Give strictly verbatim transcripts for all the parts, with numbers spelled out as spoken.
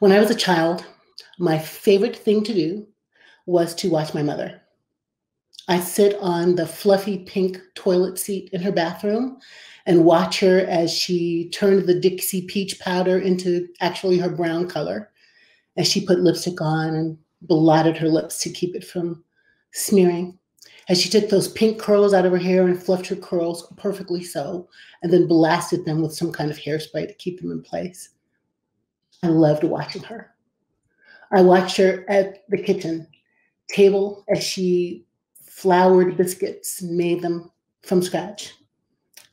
When I was a child, my favorite thing to do was to watch my mother. I sit on the fluffy pink toilet seat in her bathroom and watch her as she turned the Dixie Peach powder into actually her brown color, as she put lipstick on and blotted her lips to keep it from smearing, as she took those pink curls out of her hair and fluffed her curls perfectly so, and then blasted them with some kind of hairspray to keep them in place. I loved watching her. I watched her at the kitchen table as she floured biscuits and made them from scratch.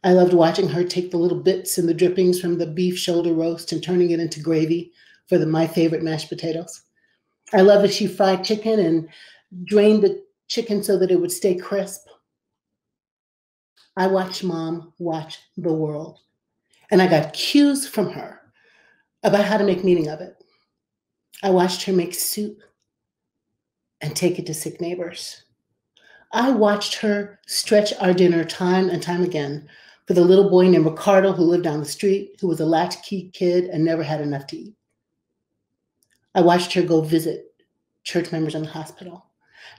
I loved watching her take the little bits and the drippings from the beef shoulder roast and turning it into gravy for the, my favorite mashed potatoes. I loved that she fried chicken and drained the chicken so that it would stay crisp. I watched Mom watch the world, and I got cues from her about how to make meaning of it. I watched her make soup and take it to sick neighbors. I watched her stretch our dinner time and time again for the little boy named Ricardo who lived down the street, who was a latchkey kid and never had enough to eat. I watched her go visit church members in the hospital.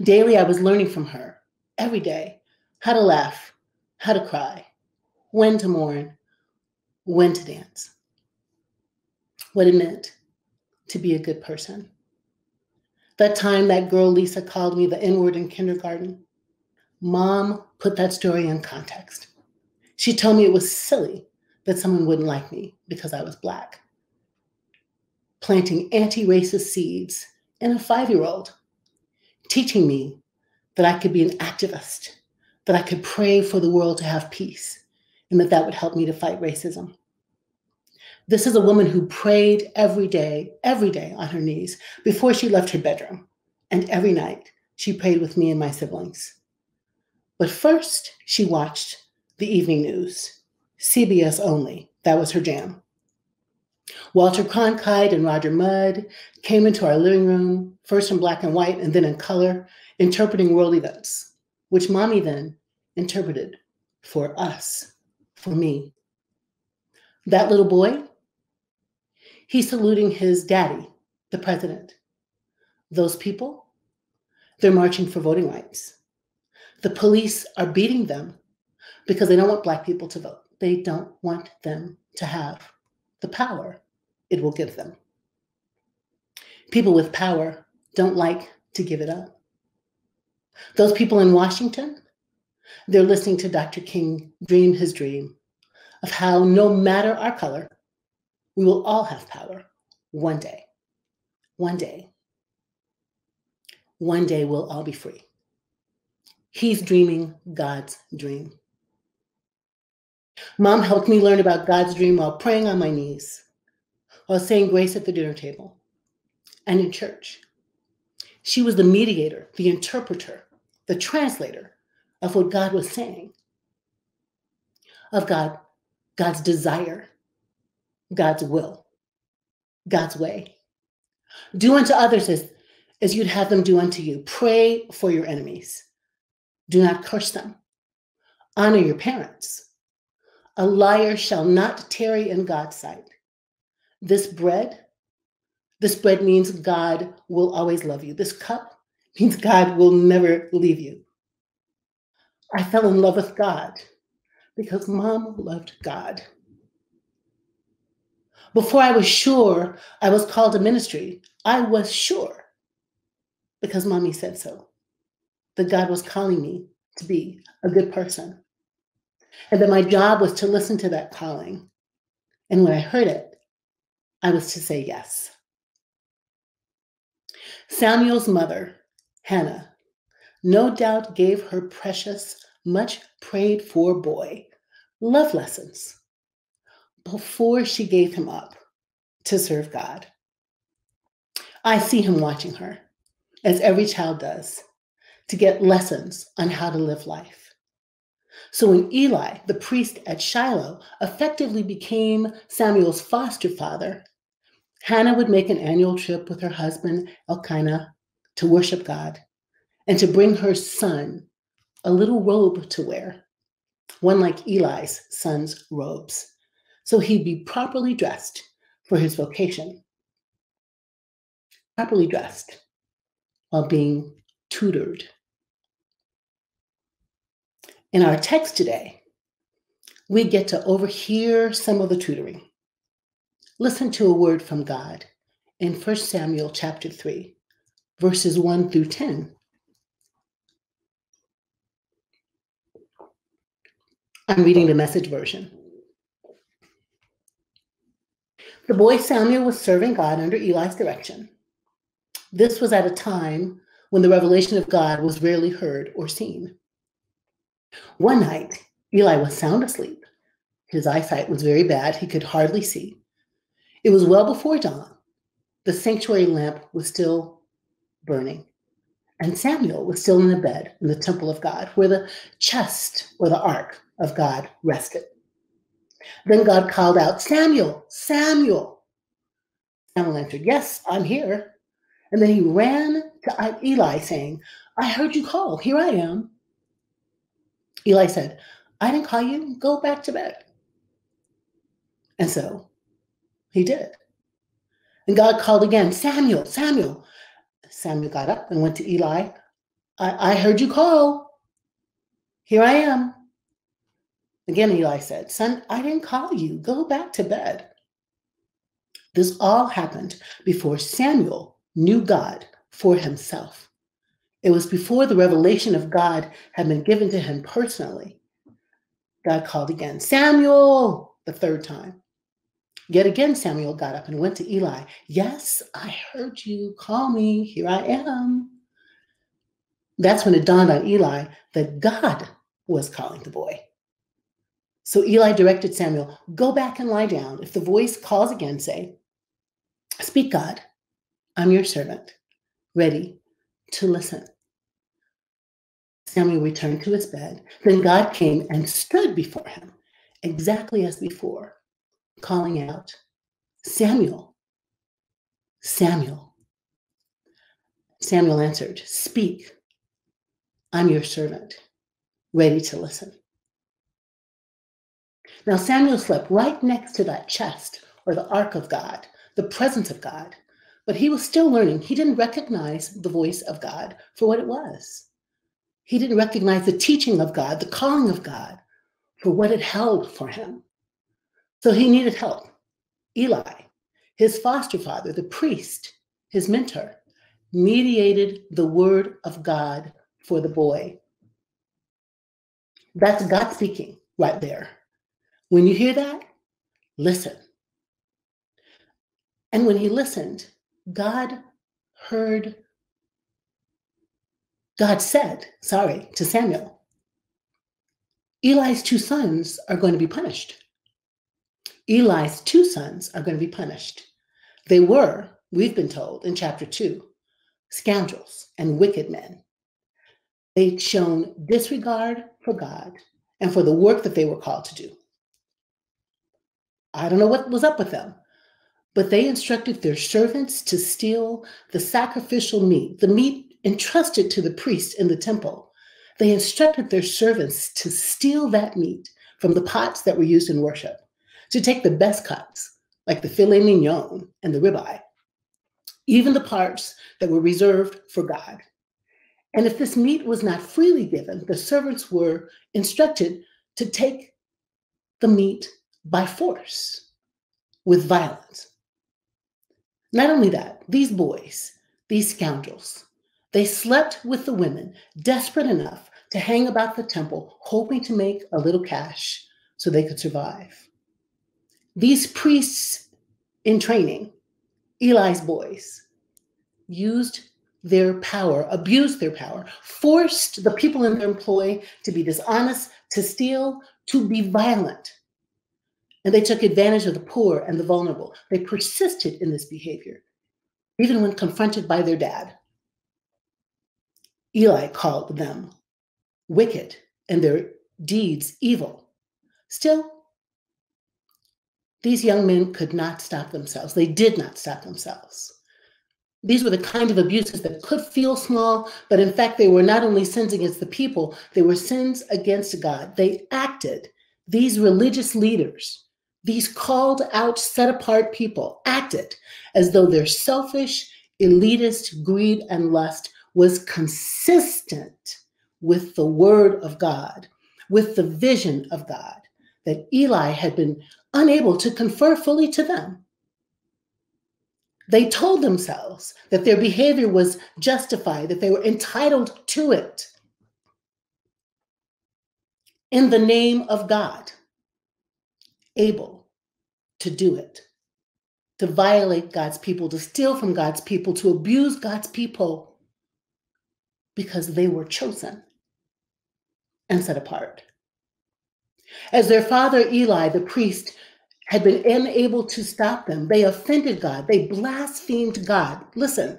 Daily, I was learning from her every day how to laugh, how to cry, when to mourn, when to dance, what it meant to be a good person. That time that girl Lisa called me the N-word in kindergarten, Mom put that story in context. She told me it was silly that someone wouldn't like me because I was Black. Planting anti-racist seeds in a five-year-old, teaching me that I could be an activist, that I could pray for the world to have peace, and that that would help me to fight racism. This is a woman who prayed every day, every day on her knees before she left her bedroom. And every night she prayed with me and my siblings. But first she watched the evening news, C B S only. That was her jam. Walter Cronkite and Roger Mudd came into our living room, first in black and white and then in color, interpreting world events, which Mommy then interpreted for us, for me. That little boy, he's saluting his daddy, the president. Those people, they're marching for voting rights. The police are beating them because they don't want Black people to vote. They don't want them to have the power it will give them. People with power don't like to give it up. Those people in Washington, they're listening to Doctor King dream his dream of how, no matter our color, we will all have power one day. One day. One day we'll all be free. He's dreaming God's dream. Mom helped me learn about God's dream while praying on my knees, while saying grace at the dinner table, and in church. She was the mediator, the interpreter, the translator of what God was saying, of God, God's desire, God's will, God's way. Do unto others as, as you'd have them do unto you. Pray for your enemies. Do not curse them. Honor your parents. A liar shall not tarry in God's sight. This bread, this bread means God will always love you. This cup means God will never leave you. I fell in love with God because Mom loved God. Before I was sure I was called to ministry, I was sure because Mommy said so, that God was calling me to be a good person. And that my job was to listen to that calling. And when I heard it, I was to say yes. Samuel's mother, Hannah, no doubt gave her precious, much prayed for boy love lessons before she gave him up to serve God. I see him watching her, as every child does, to get lessons on how to live life. So when Eli, the priest at Shiloh, effectively became Samuel's foster father, Hannah would make an annual trip with her husband, Elkanah, to worship God and to bring her son a little robe to wear, one like Eli's son's robes, so he'd be properly dressed for his vocation. properly dressed while being tutored. In our text today, we get to overhear some of the tutoring. Listen to a word from God in First Samuel chapter three, verses one through ten. I'm reading the Message version. The boy Samuel was serving God under Eli's direction. This was at a time when the revelation of God was rarely heard or seen. One night, Eli was sound asleep. His eyesight was very bad. He could hardly see. It was well before dawn. The sanctuary lamp was still burning, and Samuel was still in the bed in the temple of God, where the chest or the ark of God rested. Then God called out, "Samuel, Samuel." Samuel answered, "Yes, I'm here." And then he ran to Eli saying, "I heard you call. Here I am." Eli said, "I didn't call you. Go back to bed." And so he did. And God called again, "Samuel, Samuel." Samuel got up and went to Eli. I, I heard you call. Here I am." Again, Eli said, "Son, I didn't call you. Go back to bed." This all happened before Samuel knew God for himself. It was before the revelation of God had been given to him personally. God called again, "Samuel," the third time. Yet again, Samuel got up and went to Eli. "Yes, I heard you call me. Here I am." That's when it dawned on Eli that God was calling the boy. So Eli directed Samuel, "Go back and lie down. If the voice calls again, say, 'Speak, God, I'm your servant, ready to listen.'" Samuel returned to his bed. Then God came and stood before him, exactly as before, calling out, "Samuel, Samuel." Samuel answered, "Speak, I'm your servant, ready to listen." Now Samuel slept right next to that chest, or the ark of God, the presence of God, but he was still learning. He didn't recognize the voice of God for what it was. He didn't recognize the teaching of God, the calling of God, for what it held for him. So he needed help. Eli, his foster father, the priest, his mentor, mediated the word of God for the boy. That's God speaking right there. When you hear that, listen. And when he listened, God heard, God said, sorry, to Samuel, Eli's two sons are going to be punished. Eli's two sons are going to be punished. They were, we've been told in chapter two, scoundrels and wicked men. They'd shown disregard for God and for the work that they were called to do. I don't know what was up with them, but they instructed their servants to steal the sacrificial meat, the meat entrusted to the priest in the temple. They instructed their servants to steal that meat from the pots that were used in worship, to take the best cuts, like the filet mignon and the ribeye, even the parts that were reserved for God. And if this meat was not freely given, the servants were instructed to take the meat by force, with violence. Not only that, these boys, these scoundrels, they slept with the women, desperate enough to hang about the temple, hoping to make a little cash so they could survive. These priests in training, Eli's boys, used their power, abused their power, forced the people in their employ to be dishonest, to steal, to be violent. And they took advantage of the poor and the vulnerable. They persisted in this behavior, even when confronted by their dad. Eli called them wicked and their deeds evil. Still, these young men could not stop themselves. They did not stop themselves. These were the kind of abuses that could feel small, but in fact, they were not only sins against the people, they were sins against God. They acted, these religious leaders, these called out, set apart people acted as though their selfish, elitist greed and lust was consistent with the word of God, with the vision of God that Eli had been unable to confer fully to them. They told themselves that their behavior was justified, that they were entitled to it in the name of God, able to do it, to violate God's people, to steal from God's people, to abuse God's people, because they were chosen and set apart. As their father Eli, the priest, had been unable to stop them, they offended God. They blasphemed God. Listen,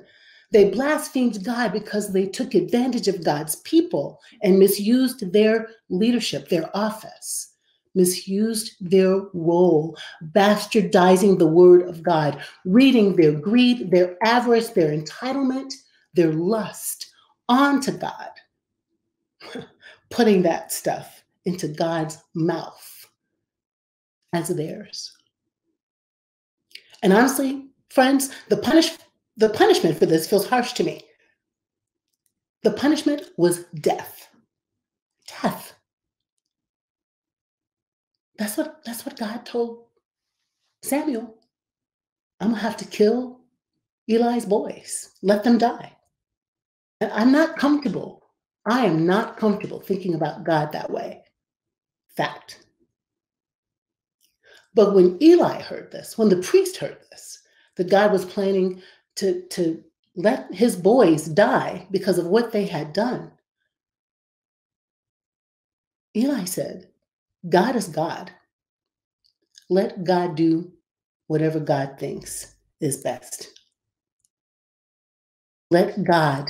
they blasphemed God because they took advantage of God's people and misused their leadership, their office, misused their role, bastardizing the word of God, reading their greed, their avarice, their entitlement, their lust onto God, putting that stuff into God's mouth as theirs. And honestly, friends, the punish, the punishment for this feels harsh to me. The punishment was death. Death. That's what, that's what God told Samuel. I'm going to have to kill Eli's boys. Let them die. And I'm not comfortable. I am not comfortable thinking about God that way. Fact. But when Eli heard this, when the priest heard this, that God was planning to, to let his boys die because of what they had done, Eli said, God is God. Let God do whatever God thinks is best. Let God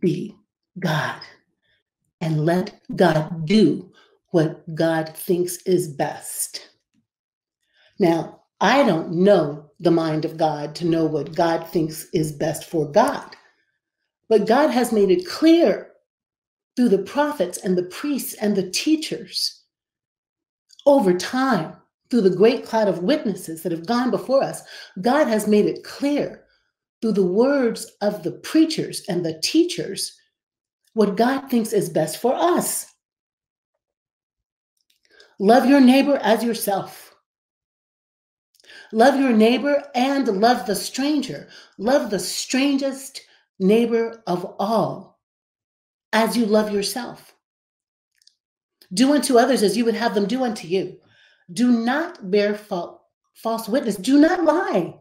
be God, and let God do what God thinks is best. Now, I don't know the mind of God to know what God thinks is best for God, but God has made it clear through the prophets and the priests and the teachers over time, through the great cloud of witnesses that have gone before us. God has made it clear through the words of the preachers and the teachers what God thinks is best for us. Love your neighbor as yourself. Love your neighbor and love the stranger. Love the strangest neighbor of all as you love yourself. Do unto others as you would have them do unto you. Do not bear false witness. Do not lie.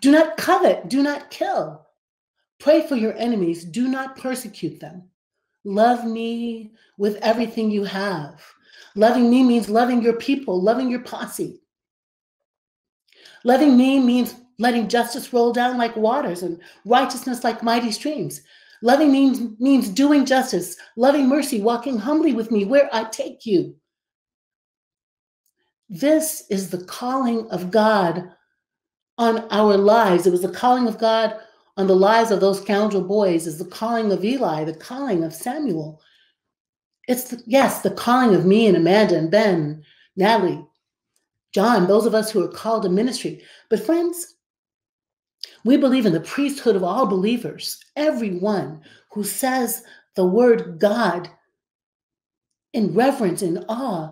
Do not covet. Do not kill. Pray for your enemies. Do not persecute them. Love me with everything you have. Loving me means loving your people, loving your posse. Loving me means letting justice roll down like waters and righteousness like mighty streams. Loving means, means doing justice, loving mercy, walking humbly with me where I take you. This is the calling of God on our lives. It was the calling of God on the lives of those scoundrel boys. It's the calling of Eli, the calling of Samuel. It's, the, yes, the calling of me and Amanda and Ben, Natalie, John, those of us who are called to ministry. But friends, we believe in the priesthood of all believers, everyone who says the word God in reverence, in awe,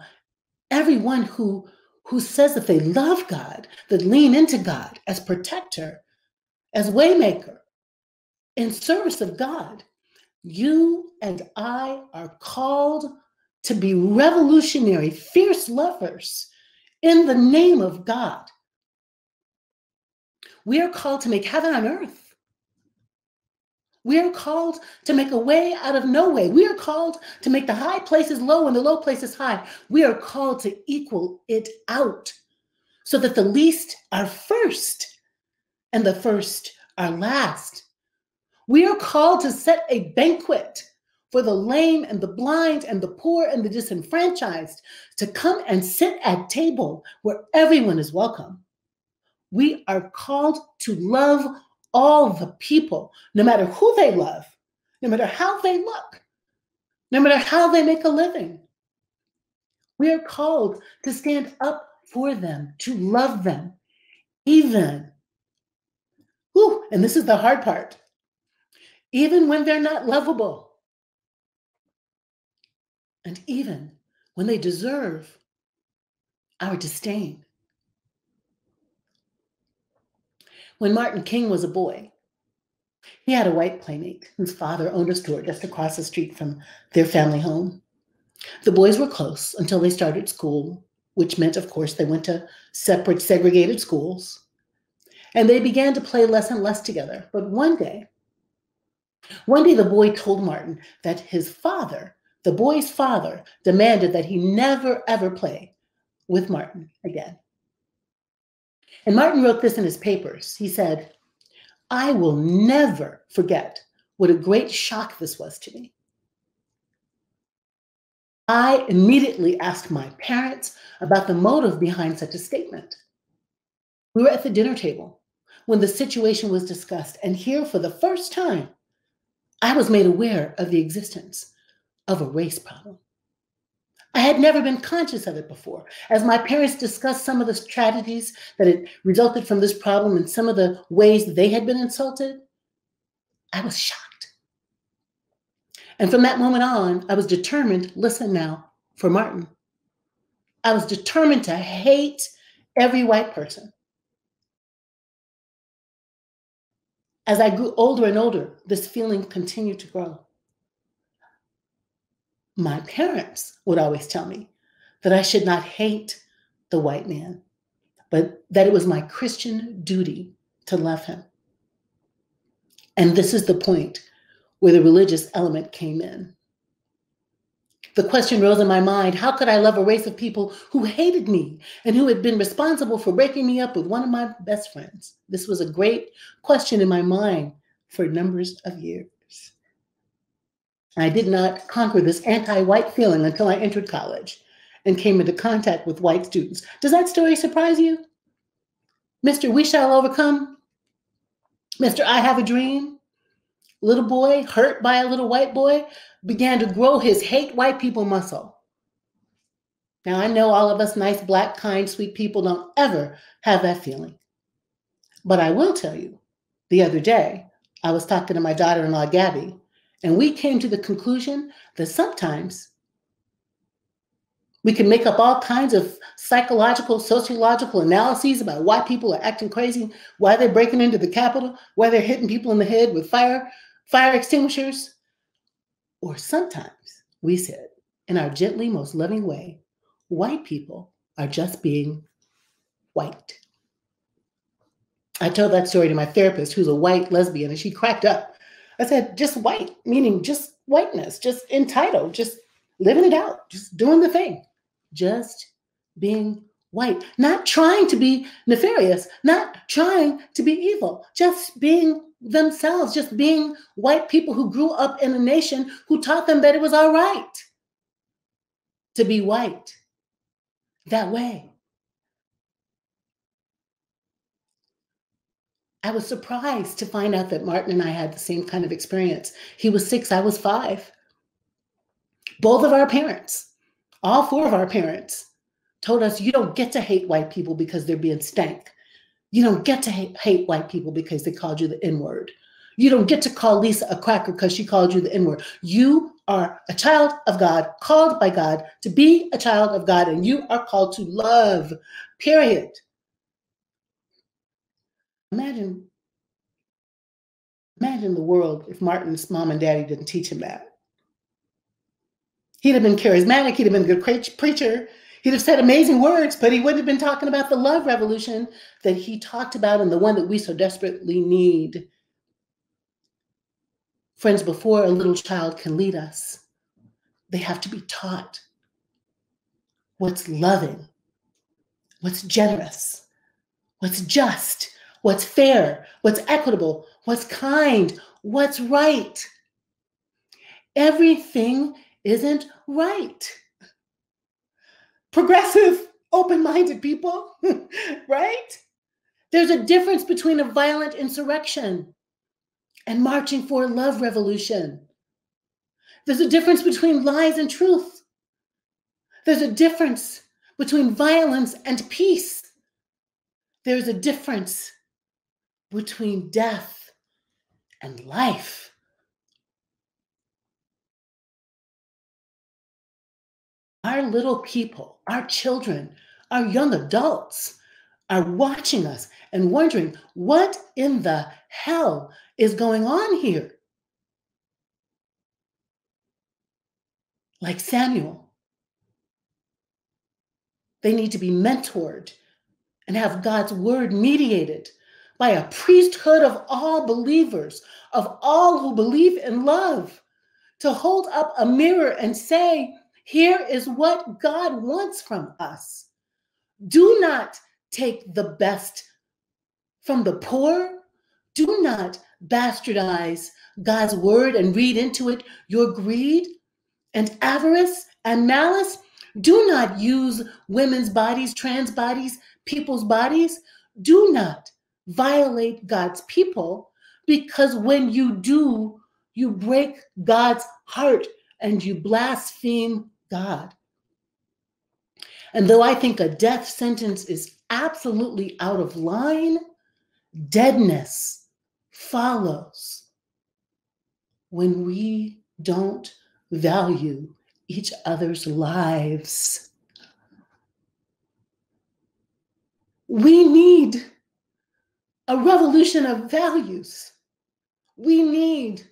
everyone who, who says that they love God, that lean into God as protector, as waymaker, in service of God. You and I are called to be revolutionary, fierce lovers in the name of God. We are called to make heaven on earth. We are called to make a way out of no way. We are called to make the high places low and the low places high. We are called to equal it out so that the least are first and the first are last. We are called to set a banquet for the lame and the blind and the poor and the disenfranchised to come and sit at table where everyone is welcome. We are called to love all the people, no matter who they love, no matter how they look, no matter how they make a living. We are called to stand up for them, to love them, even, whew, and this is the hard part, even when they're not lovable, and even when they deserve our disdain. When Martin King was a boy, he had a white playmate whose father owned a store just across the street from their family home. The boys were close until they started school, which meant, of course, they went to separate, segregated schools. And they began to play less and less together. But one day, one day the boy told Martin that his father, the boy's father, demanded that he never, ever play with Martin again. And Martin wrote this in his papers. He said, "I will never forget what a great shock this was to me. I immediately asked my parents about the motive behind such a statement. We were at the dinner table when the situation was discussed, and here for the first time, I was made aware of the existence of a race problem. I had never been conscious of it before. As my parents discussed some of the strategies that had resulted from this problem and some of the ways they had been insulted, I was shocked. And from that moment on, I was determined, listen now, for Martin, I was determined to hate every white person. As I grew older and older, this feeling continued to grow. My parents would always tell me that I should not hate the white man, but that it was my Christian duty to love him." And this is the point where the religious element came in. The question rose in my mind, how could I love a race of people who hated me and who had been responsible for breaking me up with one of my best friends? This was a great question in my mind for numbers of years. I did not conquer this anti-white feeling until I entered college and came into contact with white students. Does that story surprise you? Mister We Shall Overcome? Mister I Have a Dream? Little boy, hurt by a little white boy, began to grow his hate white people muscle. Now, I know all of us nice, black, kind, sweet people don't ever have that feeling. But I will tell you, the other day, I was talking to my daughter-in-law, Gabby, and we came to the conclusion that sometimes we can make up all kinds of psychological, sociological analyses about why people are acting crazy, why they're breaking into the Capitol, why they're hitting people in the head with fire, fire extinguishers. Or sometimes, we said, in our gently, most loving way, white people are just being white. I told that story to my therapist, who's a white lesbian, and she cracked up. I said, just white, meaning just whiteness, just entitled, just living it out, just doing the thing, just being white, not trying to be nefarious, not trying to be evil, just being themselves, just being white people who grew up in a nation who taught them that it was all right to be white that way. I was surprised to find out that Martin and I had the same kind of experience. He was six, I was five. Both of our parents, all four of our parents, told us, you don't get to hate white people because they're being stank. You don't get to hate, hate white people because they called you the N-word. You don't get to call Lisa a cracker because she called you the N-word. You are a child of God, called by God to be a child of God, and you are called to love, period. Imagine, imagine the world if Martin's mom and daddy didn't teach him that. He'd have been charismatic. He'd have been a good preacher. He'd have said amazing words, but he wouldn't have been talking about the love revolution that he talked about and the one that we so desperately need. Friends, before a little child can lead us, they have to be taught what's loving, what's generous, what's just, what's fair, what's equitable, what's kind, what's right. Everything isn't right. Progressive, open-minded people, right? There's a difference between a violent insurrection and marching for a love revolution. There's a difference between lies and truth. There's a difference between violence and peace. There's a difference between death and life. Our little people, our children, our young adults are watching us and wondering, what in the hell is going on here? Like Samuel, they need to be mentored and have God's word mediated by a priesthood of all believers, of all who believe in love, to hold up a mirror and say, here is what God wants from us. Do not take the best from the poor. Do not bastardize God's word and read into it your greed and avarice and malice. Do not use women's bodies, trans bodies, people's bodies. Do not violate God's people, because when you do, you break God's heart and you blaspheme God. And though I think a death sentence is absolutely out of line, deadness follows when we don't value each other's lives. We need a revolution of values. We need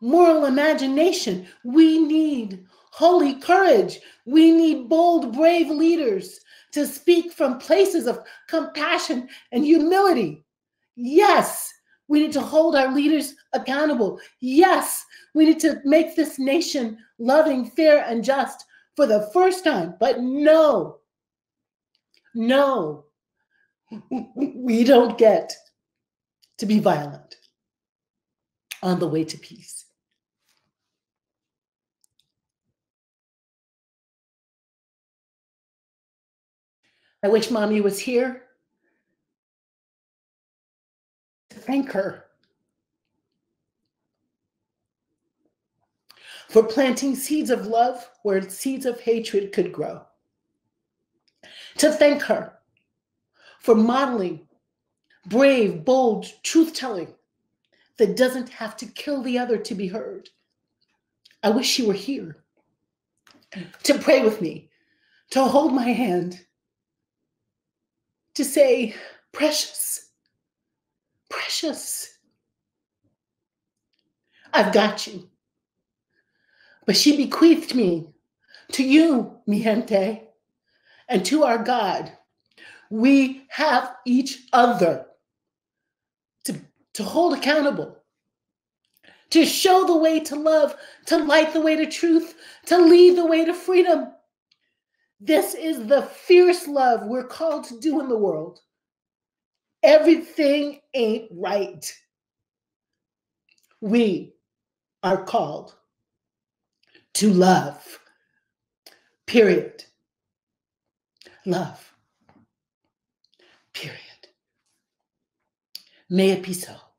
moral imagination. We need holy courage. We need bold, brave leaders to speak from places of compassion and humility. Yes, we need to hold our leaders accountable. Yes, we need to make this nation loving, fair, and just for the first time. But no, no, we don't get to be violent on the way to peace. I wish Mommy was here to thank her for planting seeds of love where seeds of hatred could grow. To thank her for modeling brave, bold truth-telling that doesn't have to kill the other to be heard. I wish she were here to pray with me, to hold my hand, to say, precious, precious, I've got you. But she bequeathed me to you, mi gente, and to our God. We have each other to, to hold accountable, to show the way to love, to light the way to truth, to lead the way to freedom. This is the fierce love we're called to do in the world. Everything ain't right. We are called to love, period. Love, period. May it be so.